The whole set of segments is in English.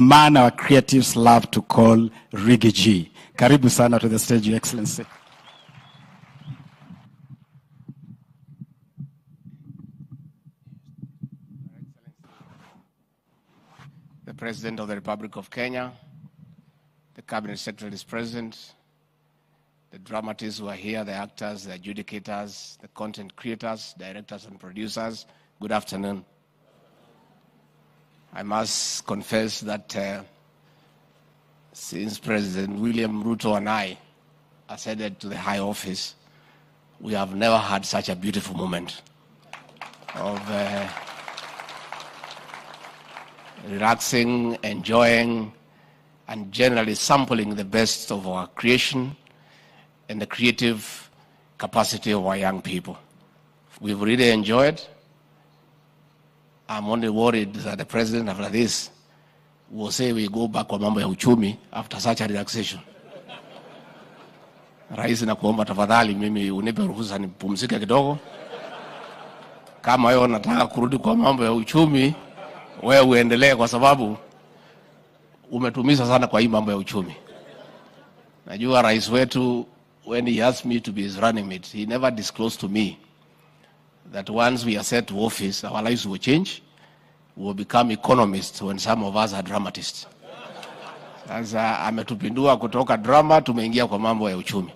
the man our creatives love to call Riggy G. Karibu sana to the stage, Your Excellency. The President of the Republic of Kenya, the Cabinet Secretary is present, the dramatists who are here, the actors, the adjudicators, the content creators, directors and producers, good afternoon. I must confess that since President William Ruto and I ascended to the high office, we have never had such a beautiful moment of relaxing, enjoying, and generally sampling the best of our creation and the creative capacity of our young people. We've really enjoyed. I'm only worried that the president after this will say we go back kwa mambo ya uchumi after such a relaxation. Rais na kuomba tafadhali mimi unipe ruhusa nipumzike kidogo. Kama wewe unataka kurudi kwa mambo ya uchumi, wewe uendelee kwa sababu umetumisa sana kwa hii mambo ya uchumi. Najua rais wetu, when he asked me to be his running mate, he never disclosed to me that once we are set to office, our lives will change. We will become economists when some of us are dramatists. Sasa ametupindua kutoka drama tumeingia kwa mambo ya uchumi.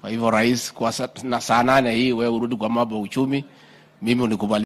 Kwa hivyo rais, kwa saa 8 hii wewe urudi kwa mambo ya uchumi, mimi unikubali.